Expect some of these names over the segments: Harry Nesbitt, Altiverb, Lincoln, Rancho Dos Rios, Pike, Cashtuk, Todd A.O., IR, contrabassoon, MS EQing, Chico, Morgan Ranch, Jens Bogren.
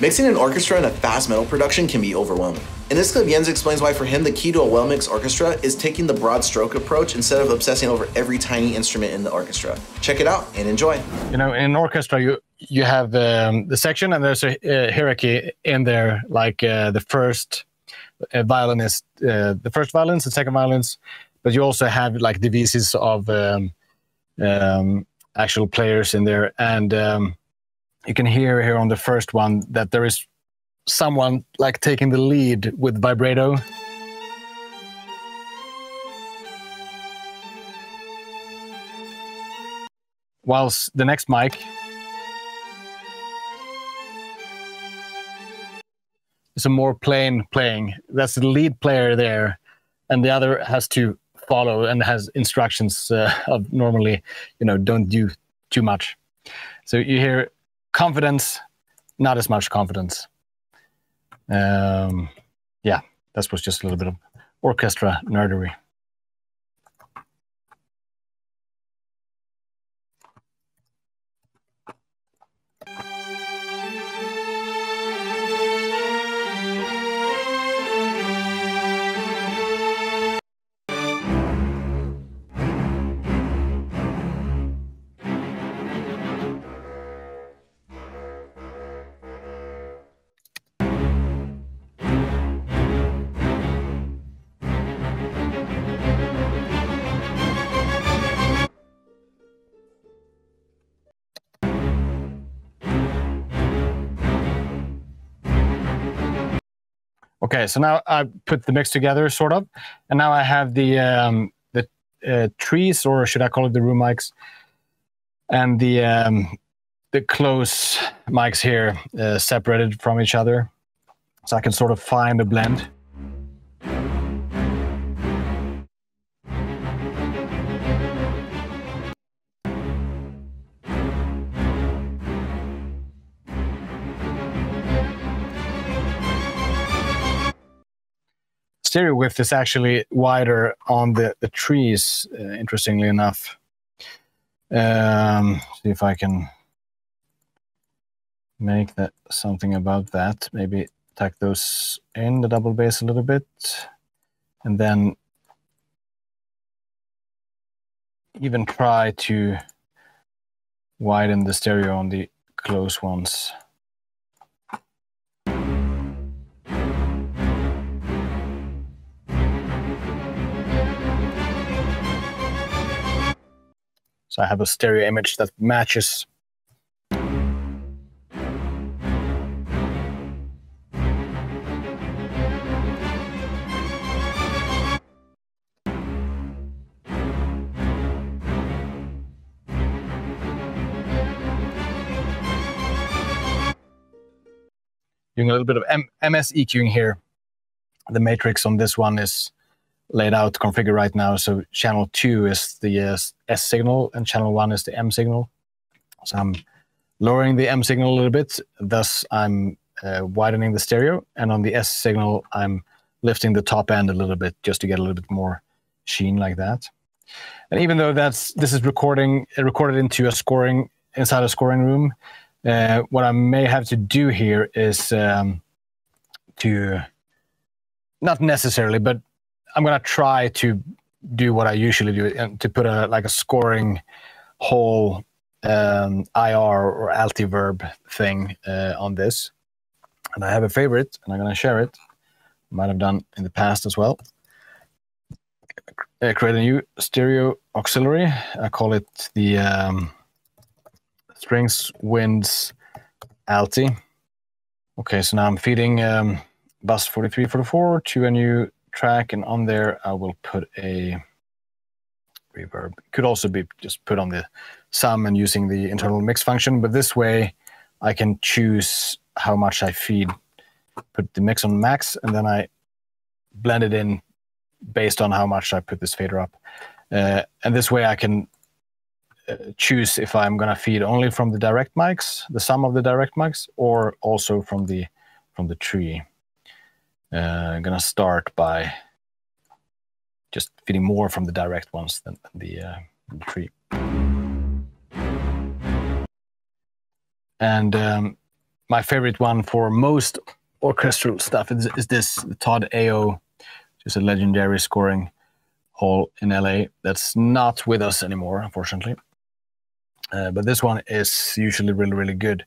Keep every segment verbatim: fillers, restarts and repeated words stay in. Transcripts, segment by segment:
Mixing an orchestra in a fast metal production can be overwhelming. In this clip, Jens explains why for him the key to a well-mixed orchestra is taking the broad stroke approach instead of obsessing over every tiny instrument in the orchestra. Check it out and enjoy. You know, in an orchestra, you you have um, the section and there's a uh, hierarchy in there, like uh, the first uh, violinist, uh, the first violinist, the second violinist, but you also have like divisions of um, um, actual players in there. And um, you can hear here on the first one that there is someone like taking the lead with vibrato. Whilst the next mic is a more plain playing. That's the lead player there, and the other has to follow and has instructions uh, of normally, you know, don't do too much. So you hear confidence, not as much confidence. Um, yeah, that was just a little bit of orchestra nerdery. Okay, so now I put the mix together, sort of, and now I have the um, the uh, trees, or should I call it the room mics, and the um, the close mics here uh, separated from each other, so I can sort of find a blend. Stereo width is actually wider on the, the trees, uh, interestingly enough. Um, see if I can make that something about that. Maybe tuck those in, the double bass a little bit. And then even try to widen the stereo on the close ones. I have a stereo image that matches. Doing a little bit of M S EQing here. The matrix on this one is laid out, configured right now. So channel two is the uh, S signal and channel one is the M signal. So I'm lowering the M signal a little bit, thus I'm uh, widening the stereo. And on the S signal, I'm lifting the top end a little bit just to get a little bit more sheen like that. And even though that's this is recording uh, recorded into a scoring inside a scoring room, uh, what I may have to do here is um, to not necessarily, but I'm gonna try to do what I usually do, and to put a like a scoring whole um, I R or Altiverb thing uh, on this. And I have a favorite, and I'm gonna share it. Might have done in the past as well. I create a new stereo auxiliary. I call it the um, Strings Winds Alti. Okay, so now I'm feeding um, bus forty-three forty-four to a new track, and on there I will put a reverb. Could also be just put on the sum and using the internal mix function, but this way I can choose how much I feed. Put the mix on max, and then I blend it in based on how much I put this fader up. Uh, and this way I can uh, choose if I'm gonna feed only from the direct mics, the sum of the direct mics, or also from the from the tree. Uh, I'm gonna start by just feeding more from the direct ones than the, uh, the tree. And um, my favorite one for most orchestral stuff is, is this Todd A O, just a legendary scoring hall in L A that's not with us anymore, unfortunately. Uh, but this one is usually really, really good.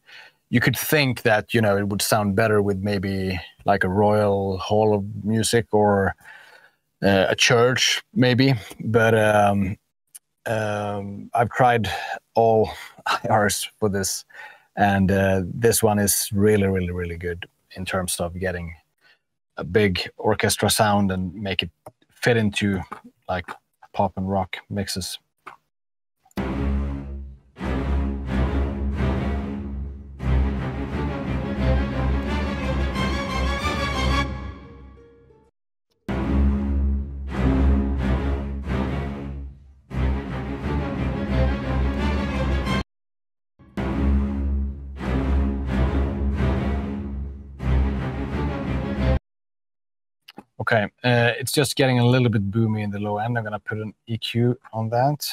You could think that, you know, it would sound better with maybe like a Royal Hall of Music or uh, a church, maybe. But um, um, I've tried all I Rs for this, and uh, this one is really, really, really good in terms of getting a big orchestra sound and make it fit into like pop and rock mixes. Okay, uh, it's just getting a little bit boomy in the low end. I'm going to put an E Q on that.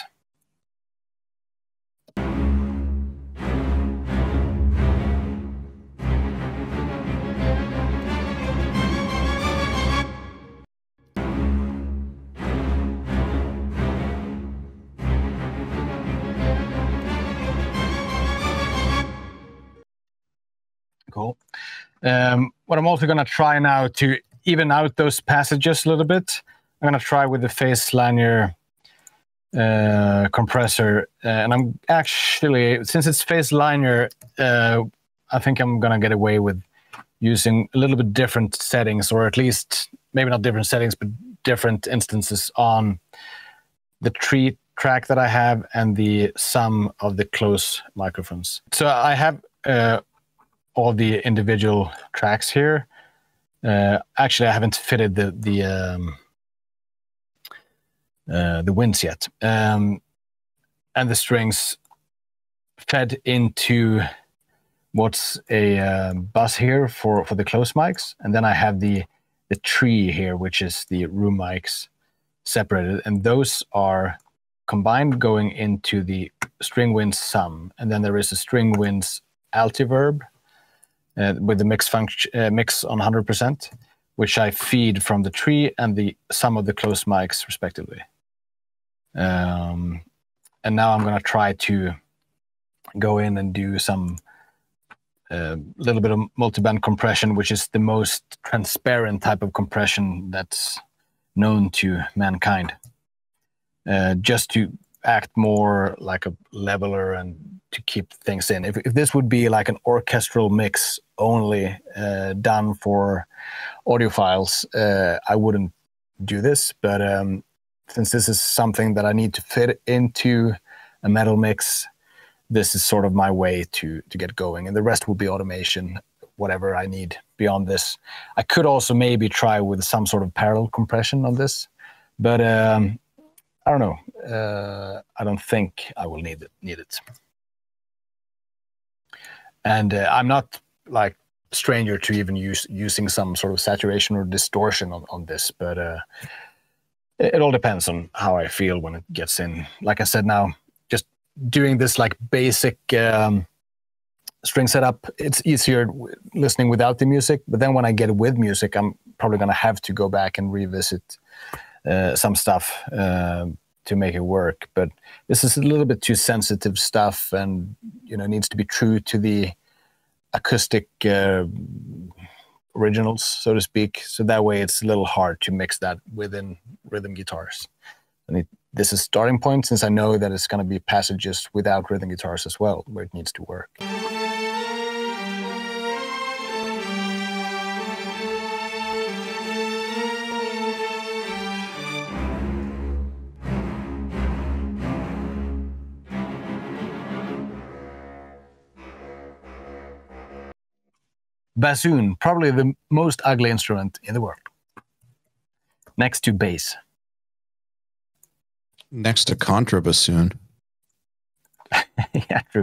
Cool. Um, what I'm also going to try now to even out those passages a little bit, I'm going to try with the phase lanier uh, compressor. Uh, and I'm actually, since it's phase lanier, uh, I think I'm going to get away with using a little bit different settings, or at least maybe not different settings, but different instances on the tree track that I have and the sum of the close microphones. So I have uh, all the individual tracks here. Uh, actually, I haven't fitted the the um, uh, the winds yet, um, and the strings fed into what's a uh, bus here for for the close mics, and then I have the the tree here, which is the room mics separated, and those are combined going into the string winds sum, and then there is a string winds Altiverb. Uh, with the mix function uh, mix on one hundred percent, which I feed from the tree and the sum of the close mics respectively. Um, and now I'm going to try to go in and do some uh, little bit of multiband compression, which is the most transparent type of compression that's known to mankind, uh, just to act more like a leveler and to keep things in. If, if this would be like an orchestral mix only uh, done for audiophiles, uh, I wouldn't do this. But um, since this is something that I need to fit into a metal mix, this is sort of my way to, to get going. And the rest will be automation, whatever I need beyond this. I could also maybe try with some sort of parallel compression on this, but um, I don't know. Uh, I don't think I will need it. Need it. And uh, I'm not like stranger to even use using some sort of saturation or distortion on, on this, but uh, it, it all depends on how I feel when it gets in. Like I said, now just doing this like basic um, string setup, it's easier listening without the music. But then when I get with music, I'm probably going to have to go back and revisit uh, some stuff uh, to make it work. But this is a little bit too sensitive stuff, and you know, needs to be true to the acoustic uh, originals, so to speak. So that way it's a little hard to mix that within rhythm guitars. And it, this is starting point, since I know that it's going to be passages without rhythm guitars as well, where it needs to work. Bassoon, probably the most ugly instrument in the world. Next to bass. Next to contrabassoon. Yeah, true.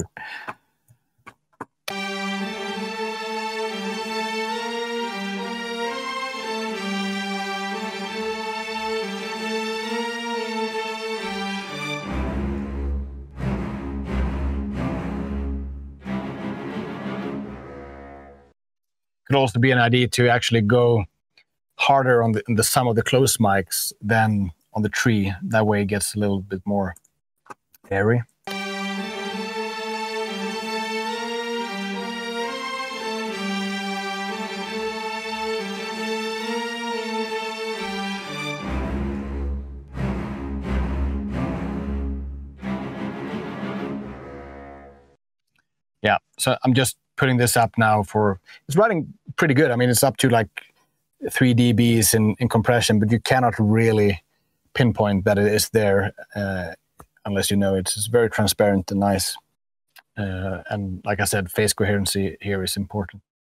could also be an idea to actually go harder on the, on the sum of the close mics than on the tree. That way it gets a little bit more airy. Yeah, so I'm just putting this up now for, it's running pretty good. I mean, it's up to like three D Bs in, in compression, but you cannot really pinpoint that it is there uh, unless you know it. It's very transparent and nice. Uh, and like I said, phase coherency here is important.